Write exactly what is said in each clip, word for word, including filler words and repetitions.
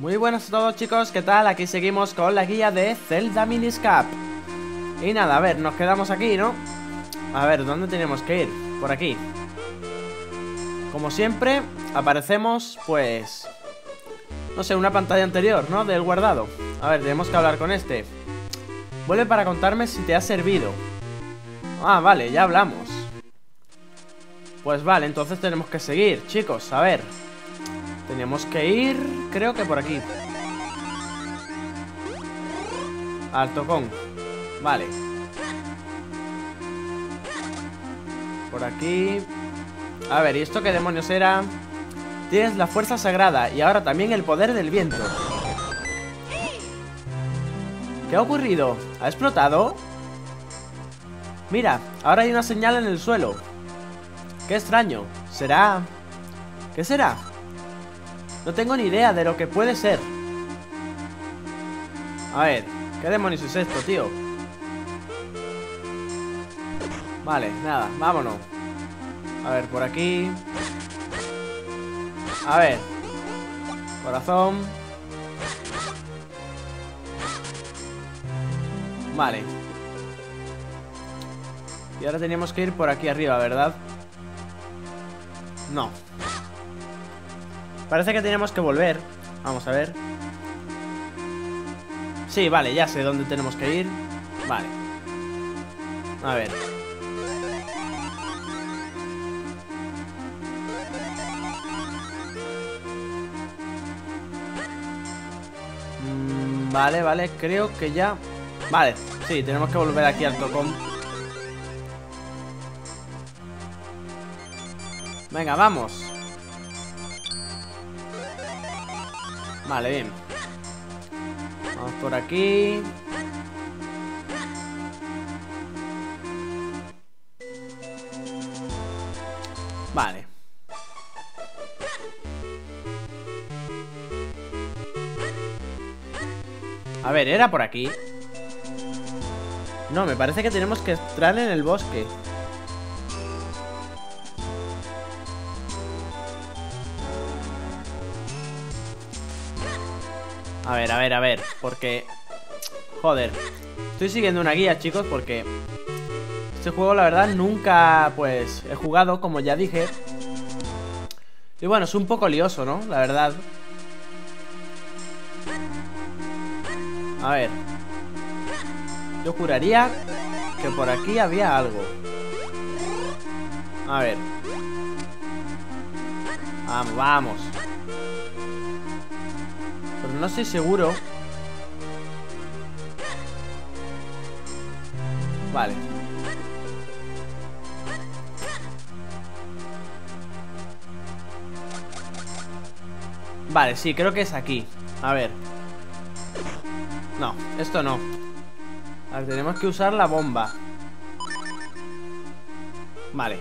Muy buenas a todos, chicos, ¿qué tal? Aquí seguimos con la guía de Zelda Minish Cap. Y nada, a ver, nos quedamos aquí, ¿no? A ver, ¿dónde tenemos que ir? Por aquí. Como siempre, aparecemos, pues... no sé, una pantalla anterior, ¿no? Del guardado. A ver, tenemos que hablar con este. Vuelve para contarme si te ha servido. Ah, vale, ya hablamos. Pues vale, entonces tenemos que seguir, chicos, a ver... tenemos que ir, creo que por aquí. Al tocón. Vale. Por aquí. A ver, ¿y esto qué demonios era? Tienes la fuerza sagrada y ahora también el poder del viento. ¿Qué ha ocurrido? ¿Ha explotado? Mira, ahora hay una señal en el suelo. Qué extraño. ¿Será? ¿Qué será? No tengo ni idea de lo que puede ser. A ver, ¿qué demonios es esto, tío? Vale, nada, vámonos. A ver, por aquí. A ver. Corazón. Vale. Y ahora teníamos que ir por aquí arriba, ¿verdad? No. Parece que tenemos que volver. Vamos a ver. Sí, vale, ya sé dónde tenemos que ir. Vale. A ver. Mm, vale, vale, creo que ya... vale, sí, tenemos que volver aquí al tocón. Venga, vamos. Vale, bien. Vamos por aquí. Vale. A ver, ¿era por aquí? No, me parece que tenemos que entrar en el bosque. A ver, a ver, a ver, porque... joder, estoy siguiendo una guía, chicos, porque... este juego, la verdad, nunca, pues, he jugado, como ya dije. Y bueno, es un poco lioso, ¿no? La verdad. A ver. Yo juraría que por aquí había algo. A ver. Vamos, vamos. Pero no estoy seguro. Vale. Vale, sí, creo que es aquí. A ver. No, esto no. A ver, tenemos que usar la bomba. Vale.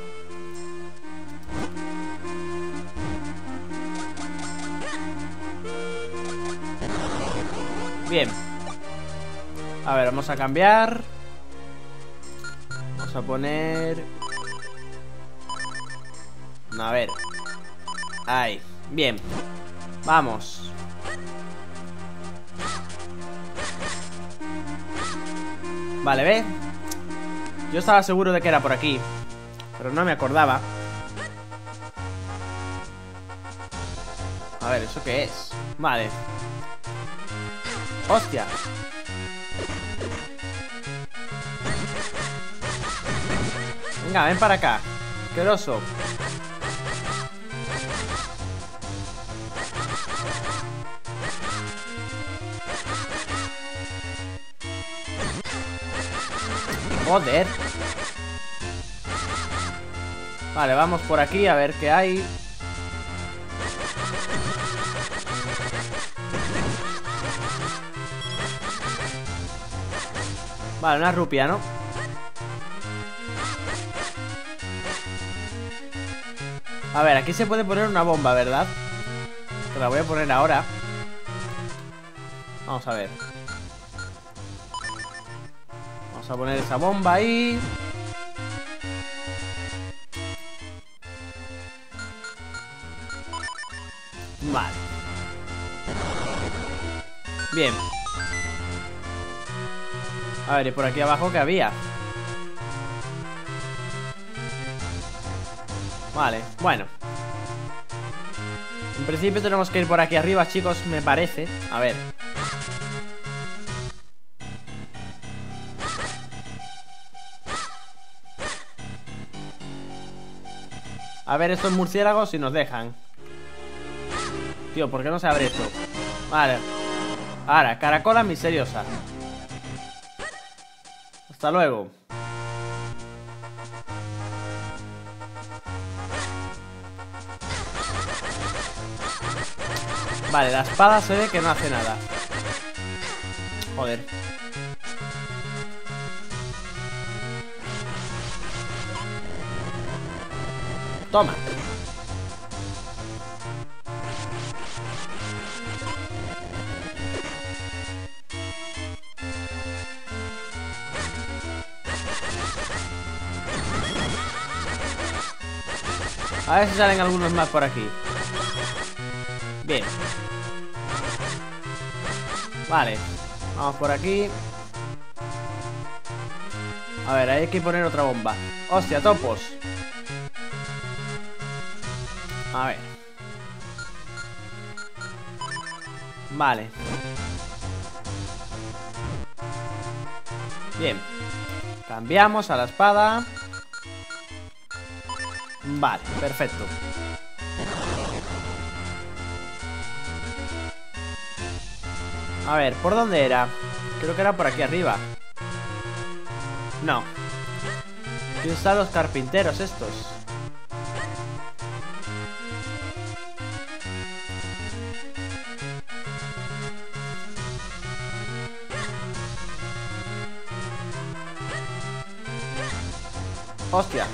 Bien. A ver, vamos a cambiar. Vamos a poner... a ver. Ahí, bien. Vamos. Vale, ¿ve? Yo estaba seguro de que era por aquí, pero no me acordaba. A ver, ¿eso qué es? Vale. ¡Hostia! Venga, ven para acá. Asqueroso. Joder. Vale, vamos por aquí a ver qué hay. Vale, una rupia, ¿no? A ver, aquí se puede poner una bomba, ¿verdad? Te la voy a poner ahora. Vamos a ver. Vamos a poner esa bomba ahí. Vale. Bien. A ver, ¿y por aquí abajo qué había? Vale, bueno. En principio tenemos que ir por aquí arriba, chicos, me parece. A ver. A ver estos murciélagos si nos dejan. Tío, ¿por qué no se abre esto? Vale. Ahora, caracola misteriosa. Hasta luego. Vale, la espada se ve que no hace nada. Joder. Toma. A ver si salen algunos más por aquí. Bien. Vale. Vamos por aquí. A ver, hay que poner otra bomba. Hostia, topos. A ver. Vale. Bien. Cambiamos a la espada. Vale, perfecto. A ver, ¿por dónde era? Creo que era por aquí arriba. No. ¿Dónde están los carpinteros estos? Hostia.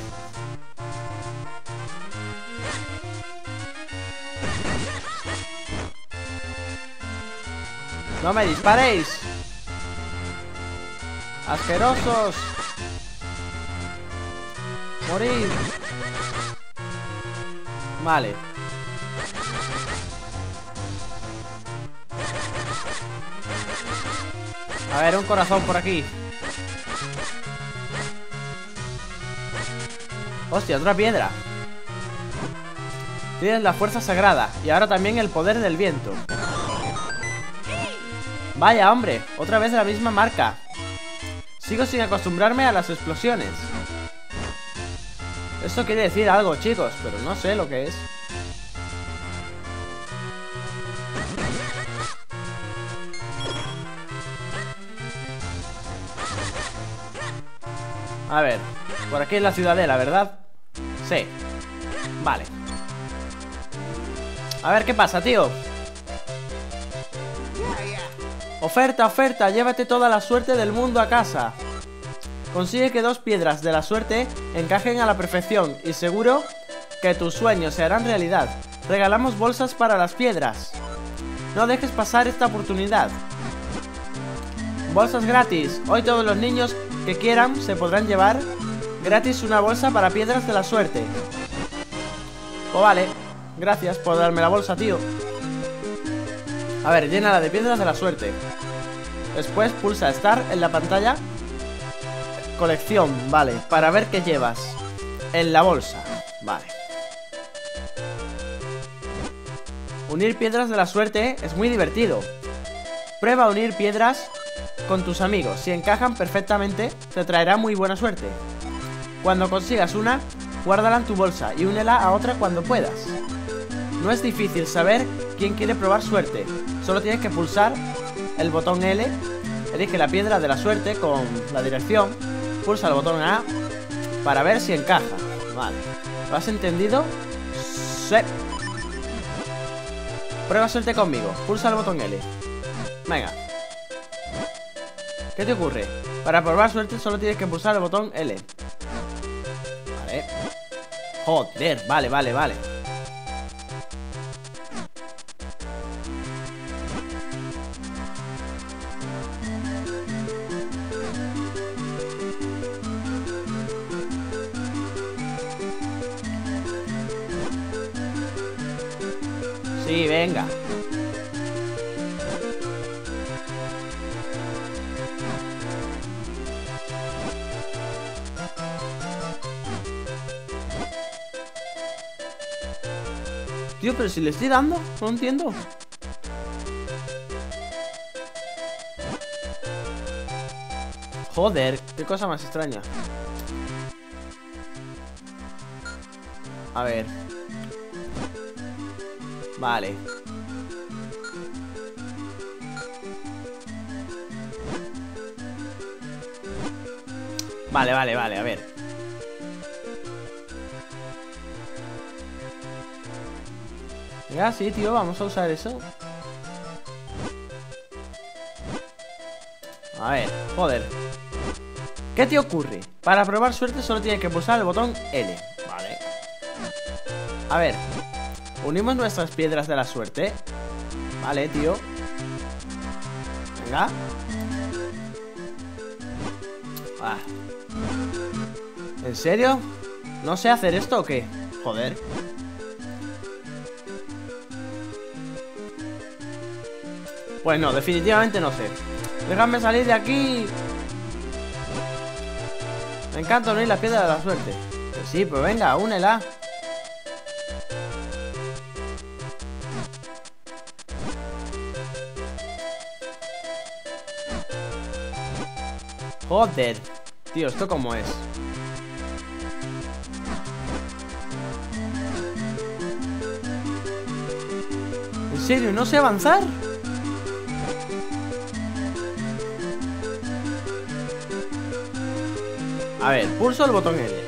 ¡No me disparéis! ¡Asquerosos! ¡Morid! Vale. A ver, un corazón por aquí. ¡Hostia, otra piedra! Tienes la fuerza sagrada y ahora también el poder del viento. Vaya, hombre, otra vez la misma marca. Sigo sin acostumbrarme a las explosiones. Esto quiere decir algo, chicos, pero no sé lo que es. A ver, por aquí es la ciudadela, ¿verdad? Sí. Vale. A ver qué pasa, tío. Oferta, oferta, llévate toda la suerte del mundo a casa. Consigue que dos piedras de la suerte encajen a la perfección y seguro que tus sueños se harán realidad. Regalamos bolsas para las piedras. No dejes pasar esta oportunidad. Bolsas gratis. Hoy todos los niños que quieran se podrán llevar gratis una bolsa para piedras de la suerte. Pues vale, gracias por darme la bolsa, tío. A ver, llénala de piedras de la suerte. Después pulsa Start en la pantalla Colección, vale, para ver qué llevas en la bolsa, vale. Unir piedras de la suerte es muy divertido. Prueba a unir piedras con tus amigos. Si encajan perfectamente, te traerá muy buena suerte. Cuando consigas una, guárdala en tu bolsa y únela a otra cuando puedas. No es difícil saber quién quiere probar suerte. Solo tienes que pulsar el botón L, elige la piedra de la suerte con la dirección, pulsa el botón A para ver si encaja. Vale, ¿lo has entendido? Sí. Prueba suerte conmigo, pulsa el botón L. Venga. ¿Qué te ocurre? Para probar suerte solo tienes que pulsar el botón L. Vale. Joder, vale, vale, vale. Sí, venga. Tío, pero si le estoy dando, no entiendo. Joder, qué cosa más extraña. A ver. Vale. Vale, vale, vale, a ver. Ya, sí, tío, vamos a usar eso. A ver, joder. ¿Qué te ocurre? Para probar suerte solo tienes que pulsar el botón L. Vale. A ver. Unimos nuestras piedras de la suerte. Vale, tío. Venga. Ah. ¿En serio? ¿No sé hacer esto o qué? Joder. Pues no, definitivamente no sé. Déjame salir de aquí. Me encanta unir la piedra de la suerte. Pues sí, pues venga, únela. Joder. Tío, ¿esto cómo es? ¿En serio? ¿No sé avanzar? A ver, pulso el botón L.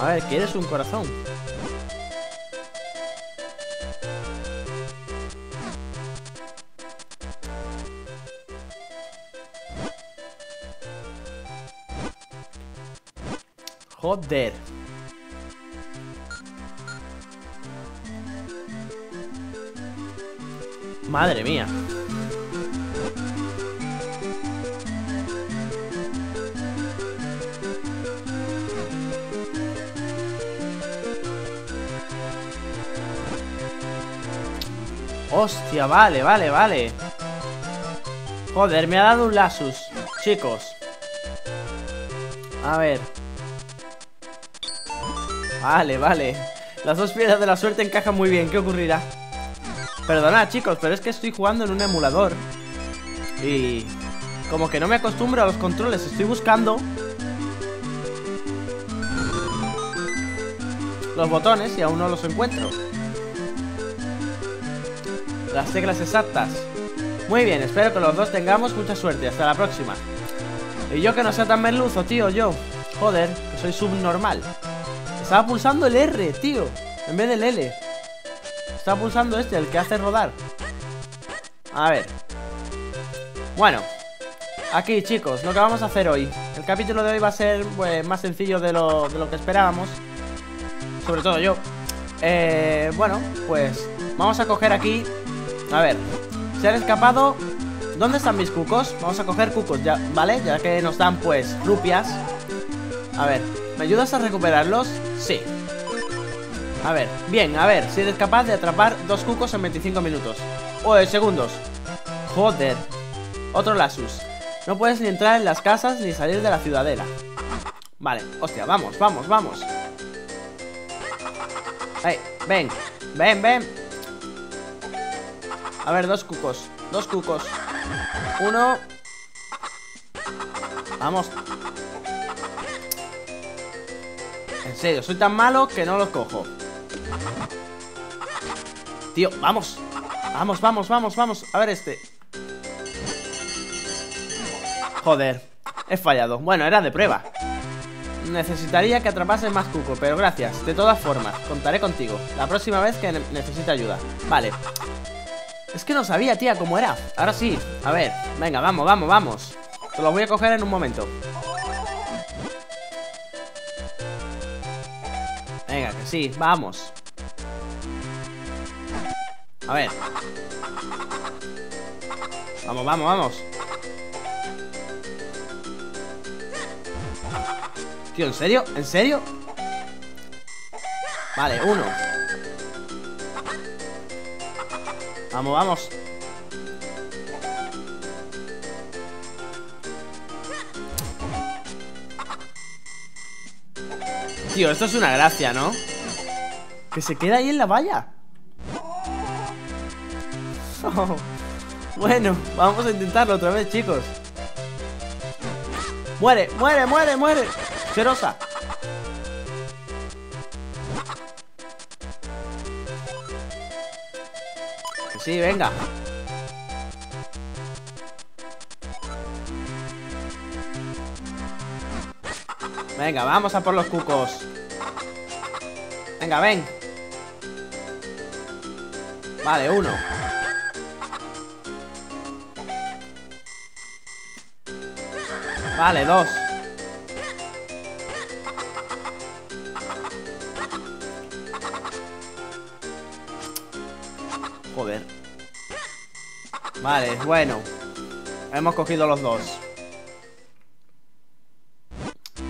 A ver, ¿quieres un corazón? Joder. Madre mía. Hostia, vale, vale, vale. Joder, me ha dado un lasus, chicos. A ver. Vale, vale. Las dos piedras de la suerte encajan muy bien. ¿Qué ocurrirá? Perdonad, chicos, pero es que estoy jugando en un emulador y como que no me acostumbro a los controles. Estoy buscando los botones y aún no los encuentro. Las teclas exactas. Muy bien, espero que los dos tengamos mucha suerte. Hasta la próxima. Y yo que no sea tan merluzo, tío, yo. Joder, que soy subnormal. Estaba pulsando el R, tío, en vez del L. Está pulsando este, el que hace rodar. A ver. Bueno. Aquí, chicos, lo que vamos a hacer hoy. El capítulo de hoy va a ser pues, más sencillo de lo, de lo que esperábamos. Sobre todo yo. eh, Bueno, pues vamos a coger aquí. A ver. Se han escapado. ¿Dónde están mis cucos? Vamos a coger cucos, ya, ¿vale? Ya que nos dan, pues, rupias. A ver. ¿Me ayudas a recuperarlos? Sí. A ver, bien, a ver, si eres capaz de atrapar dos cucos en veinticinco minutos. O en segundos. Joder. Otro lasus. No puedes ni entrar en las casas ni salir de la ciudadela. Vale, hostia, vamos, vamos, vamos. Ey, ven, ven, ven. A ver, dos cucos, dos cucos. Uno. Vamos. En serio, soy tan malo que no los cojo. Tío, vamos. Vamos, vamos, vamos, vamos. A ver este. Joder, he fallado. Bueno, era de prueba. Necesitaría que atrapases más cuco, pero gracias. De todas formas, contaré contigo la próxima vez que necesite ayuda. Vale. Es que no sabía, tía, cómo era. Ahora sí, a ver, venga, vamos, vamos, vamos. Te los voy a coger en un momento. Venga, que sí, vamos. A ver. Vamos, vamos, vamos. Tío, ¿en serio? ¿En serio? Vale, uno. Vamos, vamos. tío, esto es una gracia, ¿no? Que se queda ahí en la valla. Oh. Bueno, vamos a intentarlo otra vez, chicos. Muere, muere, muere, muere. Cerosa. Sí, venga. Venga, vamos a por los cucos. Venga, ven. Vale, uno. Vale, dos. Joder. Vale, bueno. Hemos cogido los dos.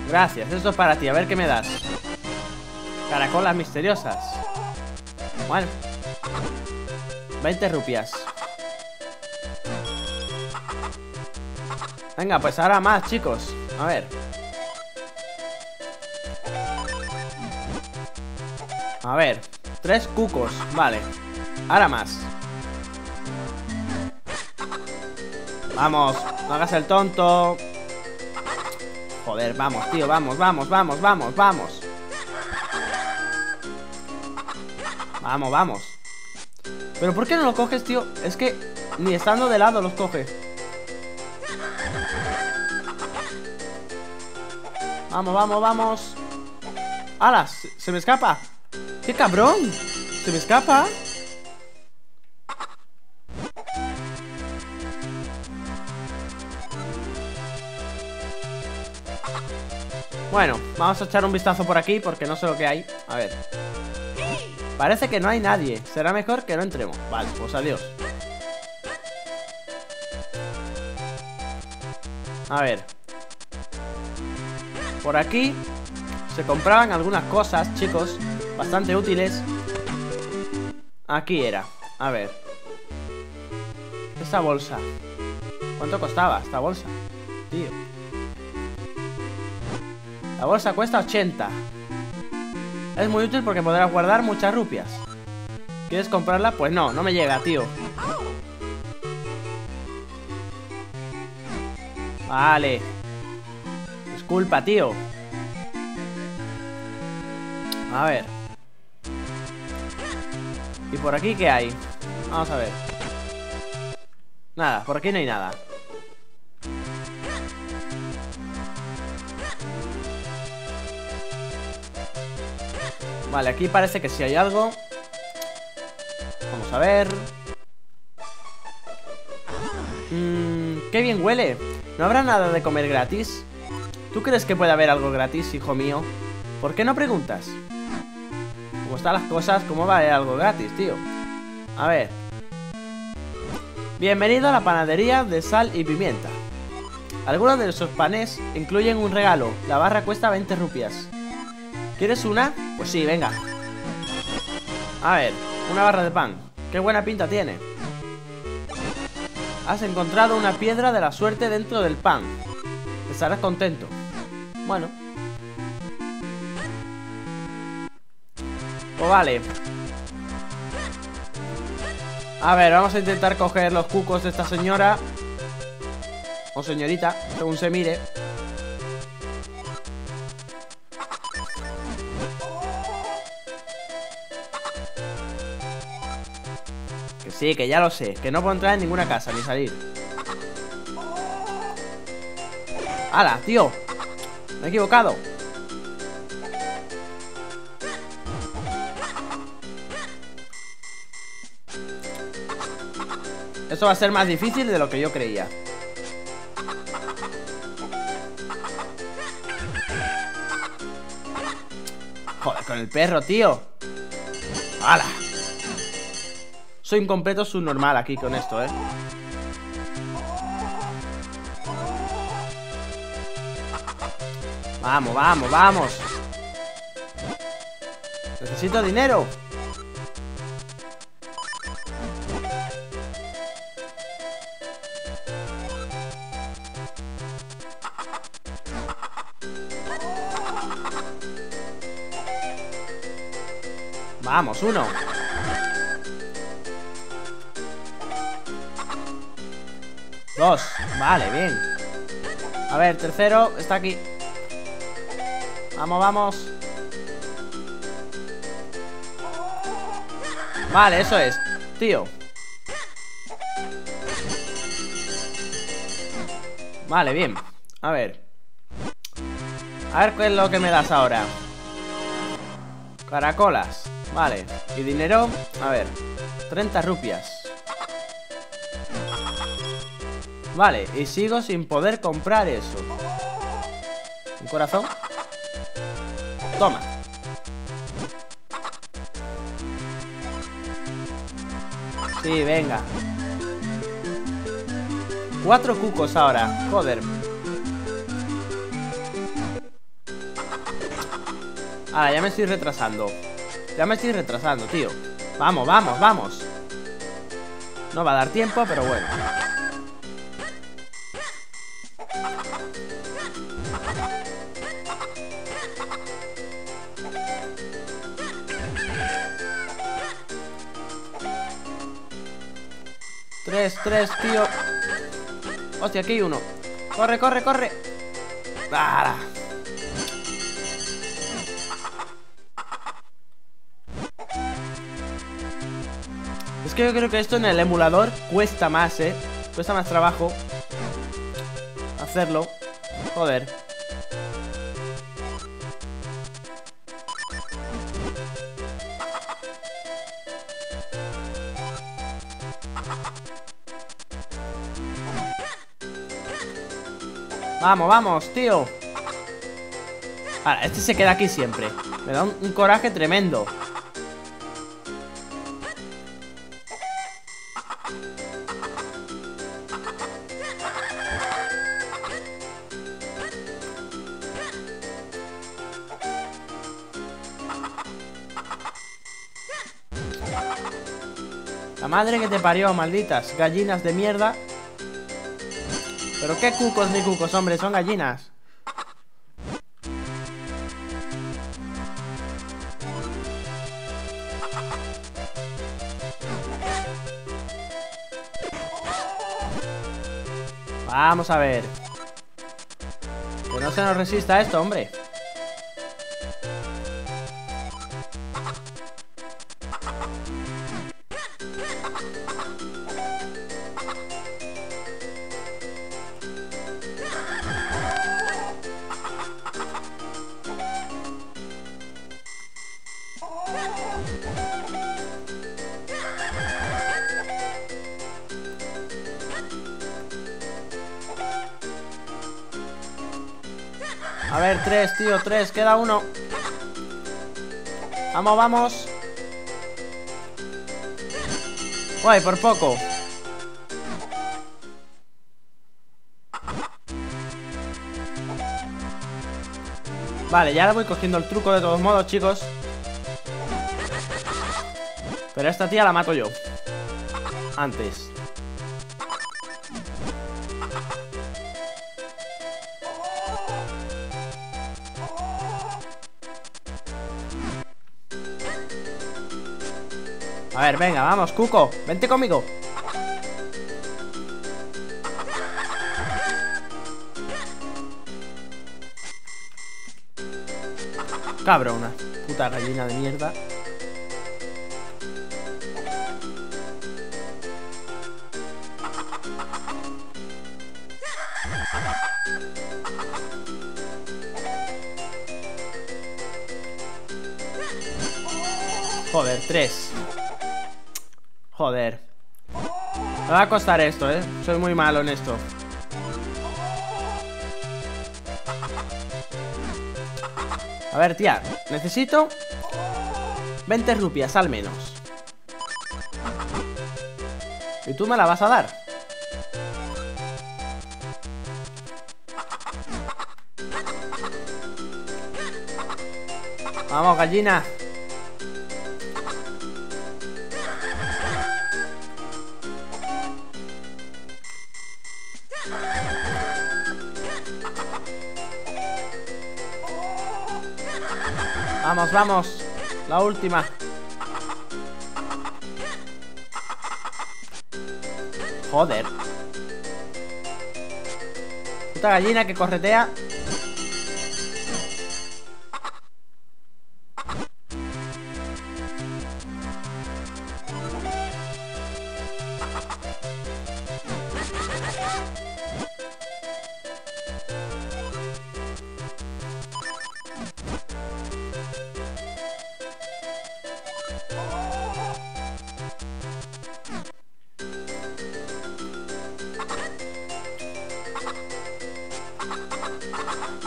Gracias, esto es para ti, a ver qué me das. Caracolas misteriosas. Bueno, veinte rupias. Venga, pues ahora más, chicos. A ver. A ver, tres cucos, vale. Ahora más. Vamos, no hagas el tonto. Joder, vamos, tío, vamos, vamos, vamos, vamos, vamos. Vamos, vamos. Pero ¿por qué no lo coges, tío? Es que ni estando de lado los coge. Vamos, vamos, vamos. ¡Alas! ¡Se me escapa! ¡Qué cabrón! ¡Se me escapa! Bueno, vamos a echar un vistazo por aquí porque no sé lo que hay. A ver. Parece que no hay nadie. Será mejor que no entremos. Vale, pues adiós. A ver. Por aquí se compraban algunas cosas, chicos, bastante útiles. Aquí era. A ver. Esta bolsa. ¿Cuánto costaba esta bolsa? Tío. La bolsa cuesta ochenta. Es muy útil porque podrás guardar muchas rupias. ¿Quieres comprarla? Pues no, no me llega, tío. Vale. Disculpa, tío. A ver. ¿Y por aquí qué hay? Vamos a ver. Nada, por aquí no hay nada. Vale, aquí parece que sí hay algo. Vamos a ver. Mmm, qué bien huele. ¿No habrá nada de comer gratis? ¿Tú crees que puede haber algo gratis, hijo mío? ¿Por qué no preguntas? Como están las cosas, ¿cómo va a haber algo gratis, tío? A ver. Bienvenido a la panadería de sal y pimienta. Algunos de esos panes incluyen un regalo. La barra cuesta veinte rupias. ¿Quieres una? Pues sí, venga. A ver, una barra de pan. Qué buena pinta tiene. Has encontrado una piedra de la suerte dentro del pan. Estarás contento. Bueno. Pues vale. A ver, vamos a intentar coger los cucos de esta señora. O señorita, según se mire. Sí, que ya lo sé, que no puedo entrar en ninguna casa ni salir. ¡Hala, tío! Me he equivocado. Esto va a ser más difícil de lo que yo creía. Joder, con el perro, tío. ¡Hala! Soy incompleto subnormal aquí con esto, eh. Vamos, vamos, vamos. Necesito dinero. Vamos, uno. Dos. Vale, bien. A ver, tercero, está aquí. Vamos, vamos. Vale, eso es, tío. Vale, bien. A ver. A ver qué es lo que me das ahora. Caracolas. Vale. Y dinero. A ver. treinta rupias. Vale. Y sigo sin poder comprar eso. Un corazón. Toma. Sí, venga. Cuatro cucos ahora. Joder. Ah, ya me estoy retrasando. Ya me estoy retrasando, tío. Vamos, vamos, vamos. No va a dar tiempo, pero bueno. Tres, tres, tío. Hostia, aquí hay uno. Corre, corre, corre. ¡Ah! Es que yo creo que esto en el emulador cuesta más, eh. Cuesta más trabajo hacerlo. Joder. Vamos, vamos, tío. Ahora, este se queda aquí siempre. Me da un, un coraje tremendo. La madre que te parió, malditas gallinas de mierda. Pero qué cucos ni cucos, hombre, son gallinas. Vamos a ver. Que no se nos resista esto, hombre. A ver, tres, tío, tres, queda uno. Vamos, vamos. Uy, por poco. Vale, ya le voy cogiendo el truco de todos modos, chicos. Pero a esta tía la mato yo antes. A ver, venga, vamos, Cuco, vente conmigo. Cabrona, puta gallina de mierda. Joder, tres. Joder. Me va a costar esto, eh. Soy muy malo en esto. A ver, tía. Necesito veinte rupias al menos. ¿Y tú me la vas a dar? Vamos, gallina. Vamos, vamos. La última. Joder. Puta gallina que corretea.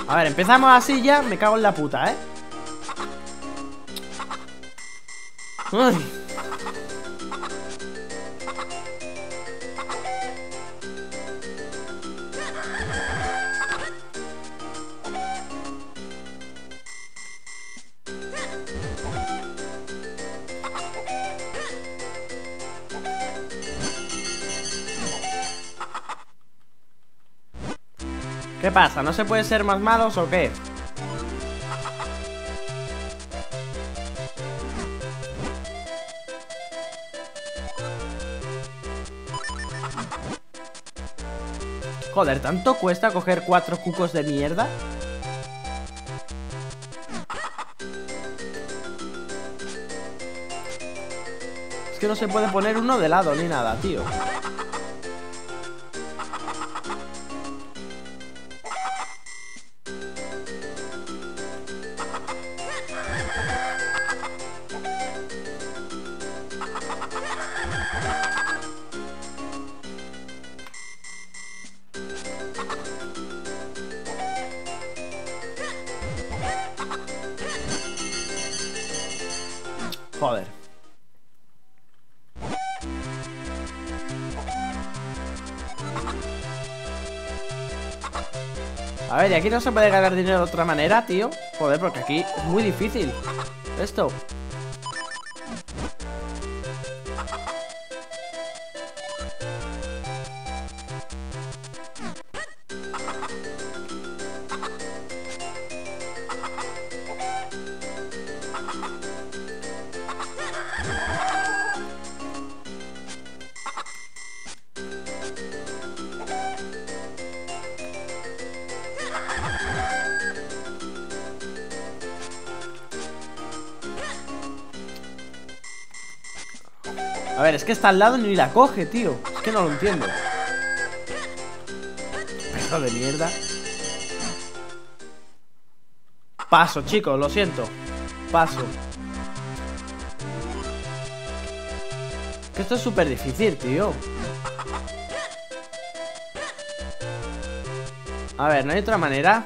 A ver, empezamos así ya, me cago en la puta, ¿eh? Uy. ¿Qué pasa? ¿No se puede ser más malos o qué? Joder, ¿tanto cuesta coger cuatro cucos de mierda? Es que no se puede poner uno de lado ni nada, tío. Joder. A ver, ¿y aquí no se puede ganar dinero de otra manera, tío? Joder, porque aquí es muy difícil esto. A ver, es que está al lado ni la coge, tío. Es que no lo entiendo. Perro de mierda. Paso, chicos, lo siento. Paso. Que esto es súper difícil, tío. A ver, ¿no hay otra manera?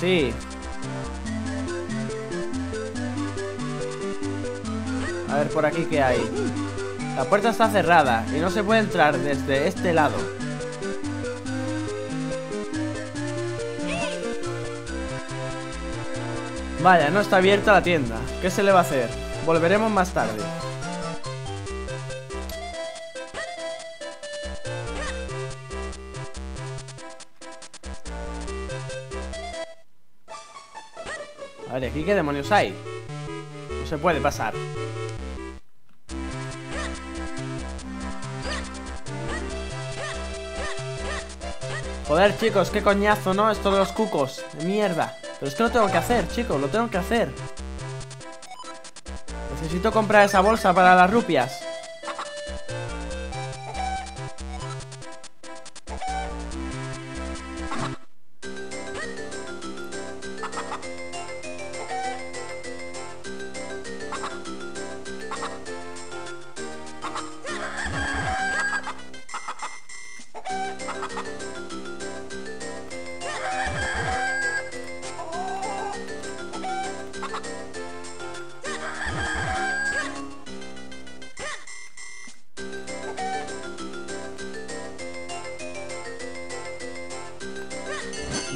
Sí. A ver, por aquí, ¿qué hay? La puerta está cerrada y no se puede entrar desde este lado. Vaya, no está abierta la tienda. ¿Qué se le va a hacer? Volveremos más tarde. A ver, ¿aquí qué demonios hay? No se puede pasar. Joder, chicos, qué coñazo, ¿no? Esto de los cucos, de mierda. Pero es que lo tengo que hacer, chicos, lo tengo que hacer. Necesito comprar esa bolsa para las rupias.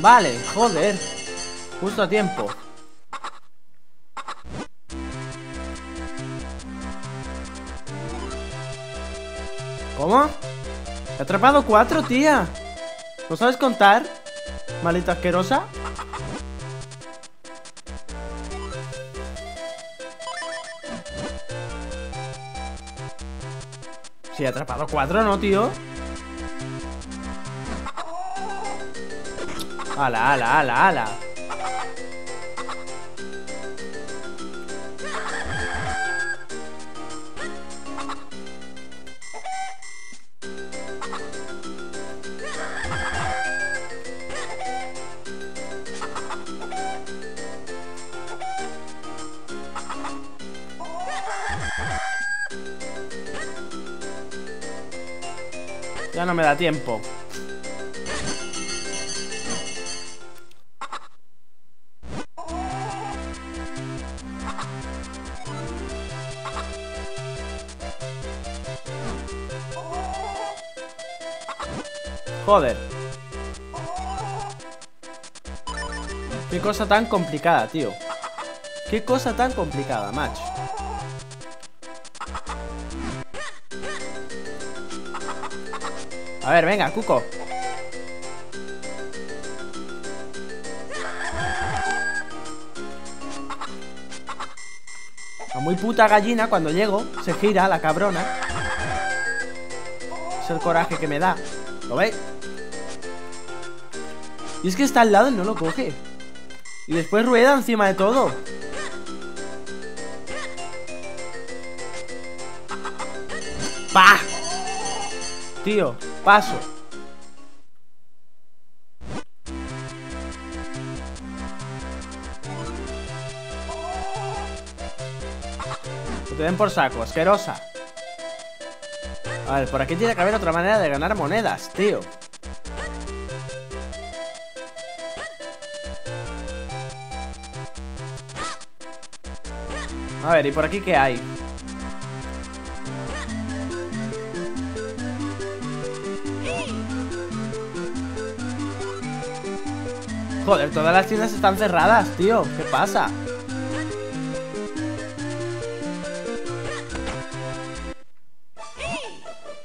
Vale, joder. Justo a tiempo. ¿Cómo? He atrapado cuatro, tía. ¿No sabes contar? Maleta asquerosa. Si he atrapado cuatro, ¿no, tío? Ala, ala, ala, ala. Ya no me da tiempo. Joder. Qué cosa tan complicada, tío. Qué cosa tan complicada, macho. A ver, venga, Cuco. La muy puta gallina, cuando llego, se gira la cabrona. Es el coraje que me da. ¿Lo veis? Y es que está al lado y no lo coge. Y después rueda encima de todo. ¡Pah! Tío, paso. Que te den por saco, asquerosa. A ver, por aquí tiene que haber otra manera de ganar monedas, tío. A ver, ¿y por aquí qué hay? Joder, todas las tiendas están cerradas, tío. ¿Qué pasa?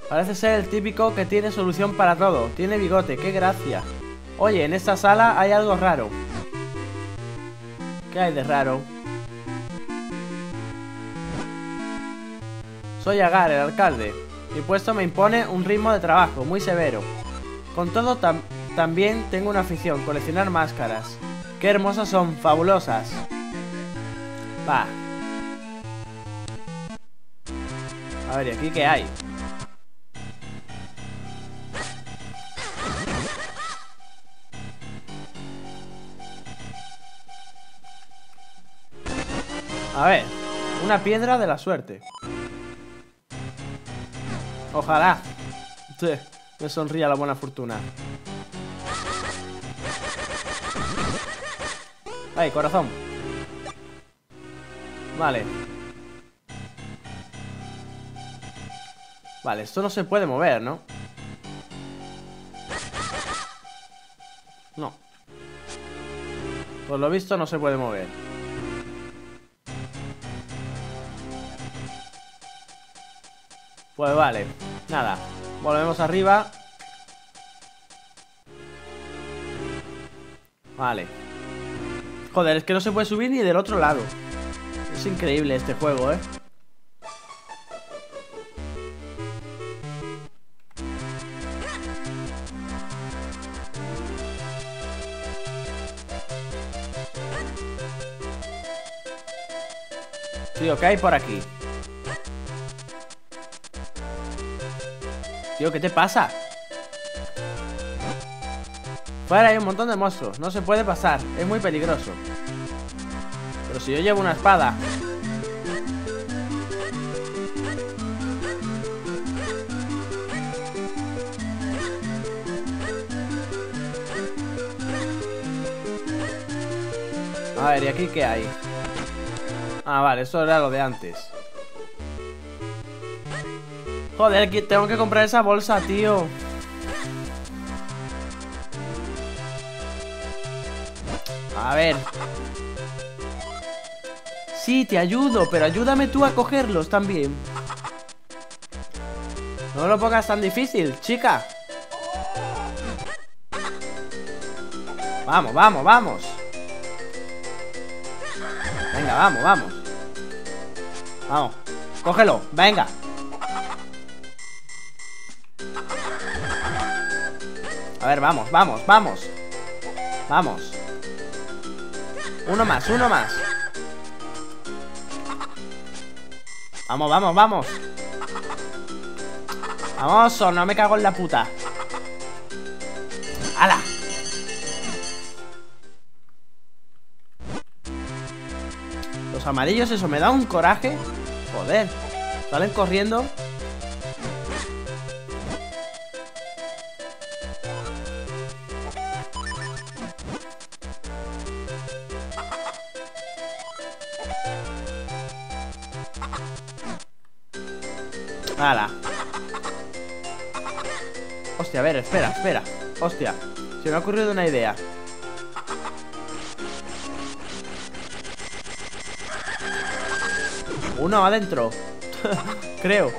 Parece ser el típico que tiene solución para todo. Tiene bigote, qué gracia. Oye, en esta sala hay algo raro. ¿Qué hay de raro? Soy Agar, el alcalde. Mi puesto me impone un ritmo de trabajo muy severo. Con todo, tam... También tengo una afición, coleccionar máscaras. ¡Qué hermosas son! ¡Fabulosas! Va. A ver, ¿y aquí qué hay? A ver, una piedra de la suerte. Ojalá me sonría la buena fortuna. Ay, corazón. Vale. Vale, esto no se puede mover, ¿no? No. Por lo visto no se puede mover. Pues vale, nada. Volvemos arriba. Vale. Joder, es que no se puede subir ni del otro lado. Es increíble este juego, ¿eh? Tío, ¿qué hay por aquí? Tío, ¿qué te pasa? Fuera hay un montón de monstruos, no se puede pasar, es muy peligroso. Pero si yo llevo una espada. A ver, ¿y aquí qué hay? Ah, vale, eso era lo de antes. Joder, tengo que comprar esa bolsa, tío. A ver. Sí, te ayudo, pero ayúdame tú a cogerlos también. No lo pongas tan difícil, chica. Vamos, vamos, vamos. Venga, vamos, vamos. Vamos, cógelo, venga. A ver, vamos, vamos, vamos. Vamos. Uno más, uno más. Vamos, vamos, vamos. Vamos, o no me cago en la puta. ¡Hala! Los amarillos, eso me da un coraje. Joder, salen corriendo. ¡Hala! Hostia, a ver, espera, espera. Hostia, se me ha ocurrido una idea. Uno adentro. Creo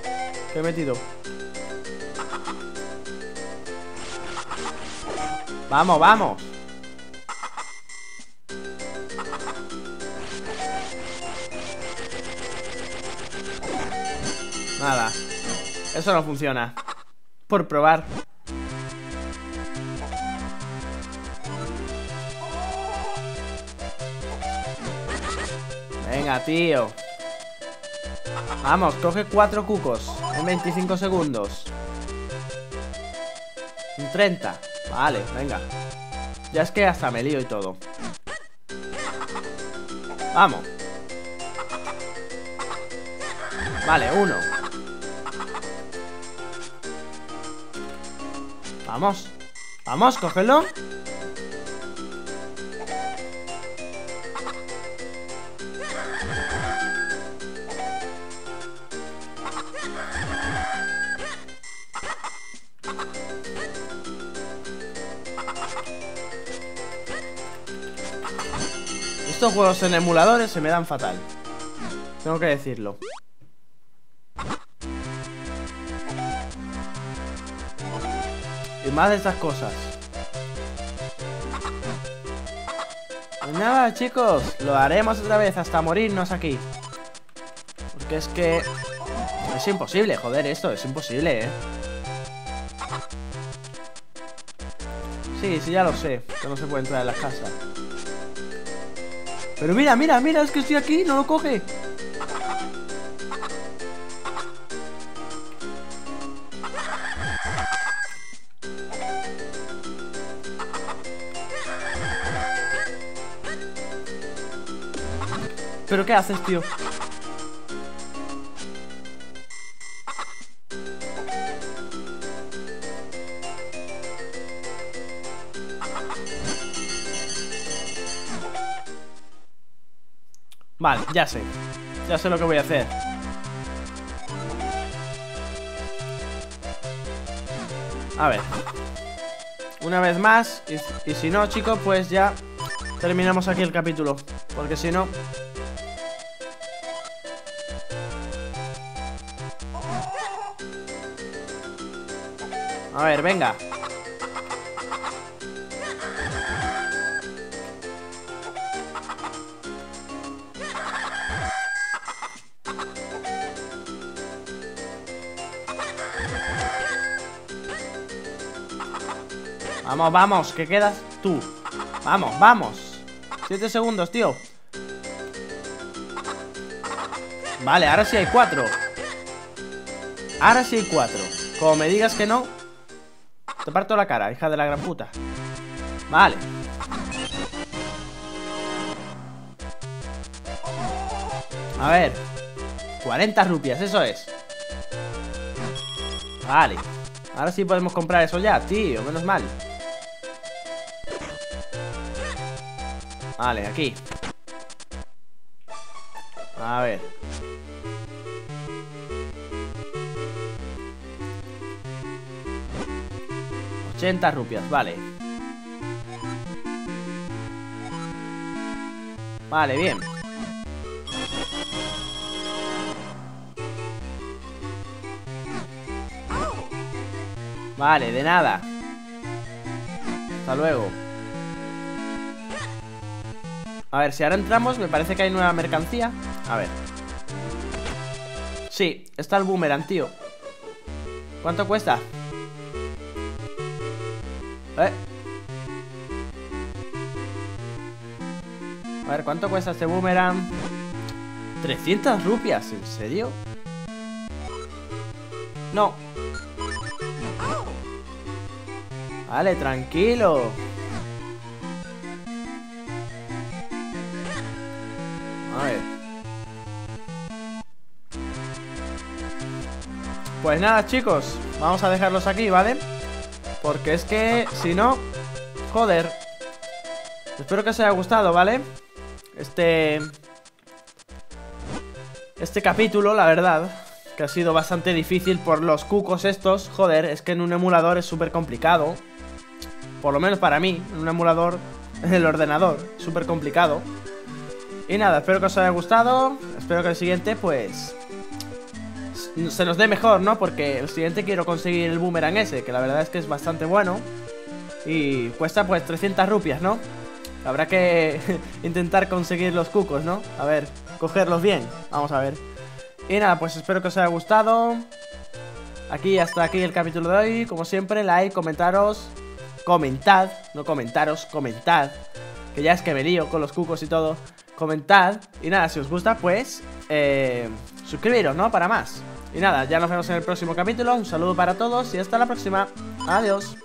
que he metido. Vamos, vamos. Nada. Eso no funciona. Por probar. Venga, tío. Vamos, coge cuatro cucos en veinticinco segundos. En treinta. Vale, venga. Ya es que hasta me lío y todo. Vamos. Vale, uno. Vamos. Vamos, cógelo. Estos juegos en emuladores se me dan fatal. Tengo que decirlo. Y más de estas cosas. Pues nada, chicos, lo haremos otra vez hasta morirnos aquí. Porque es que... es imposible, joder, esto es imposible, eh. Sí, sí, ya lo sé, que no se puede entrar en las casas. Pero mira, mira, mira, es que estoy aquí, no lo coge. ¿Pero qué haces, tío? Vale, ya sé. Ya sé lo que voy a hacer. A ver. Una vez más. Y, y si no, chicos, pues ya terminamos aquí el capítulo. Porque si no... A ver, venga. Vamos, vamos, que quedas tú. Vamos, vamos. Siete segundos, tío. Vale, ahora sí hay cuatro. Ahora sí hay cuatro. Como me digas que no, te parto la cara, hija de la gran puta. Vale. A ver, cuarenta rupias, eso es. Vale. Ahora sí podemos comprar eso ya, tío, menos mal. Vale, aquí. A ver. ochenta rupias, vale. Vale, bien. Vale, de nada. Hasta luego. A ver, si ahora entramos, me parece que hay nueva mercancía. A ver. Sí, está el boomerang, tío. ¿Cuánto cuesta? Eh. A ver, ¿cuánto cuesta este boomerang? trescientas rupias, ¿en serio? No. Vale, tranquilo. A ver. Pues nada, chicos, vamos a dejarlos aquí, ¿vale? Porque es que, si no... Joder. Espero que os haya gustado, ¿vale? Este... Este capítulo, la verdad, que ha sido bastante difícil por los cucos estos. Joder, es que en un emulador es súper complicado. Por lo menos para mí, en un emulador, en el ordenador, súper complicado. Y nada, espero que os haya gustado. Espero que el siguiente, pues... se nos dé mejor, ¿no? Porque el siguiente quiero conseguir el boomerang ese, que la verdad es que es bastante bueno. Y cuesta pues trescientas rupias, ¿no? Habrá que intentar conseguir los cucos, ¿no? A ver, cogerlos bien, vamos a ver. Y nada, pues espero que os haya gustado. Aquí, hasta aquí el capítulo de hoy. Como siempre, like, comentaros. Comentad, no comentaros, comentad. Que ya es que me lío con los cucos y todo. Comentad. Y nada, si os gusta, pues eh, suscribiros, ¿no? Para más. Y nada, ya nos vemos en el próximo capítulo. Un saludo para todos y hasta la próxima. Adiós.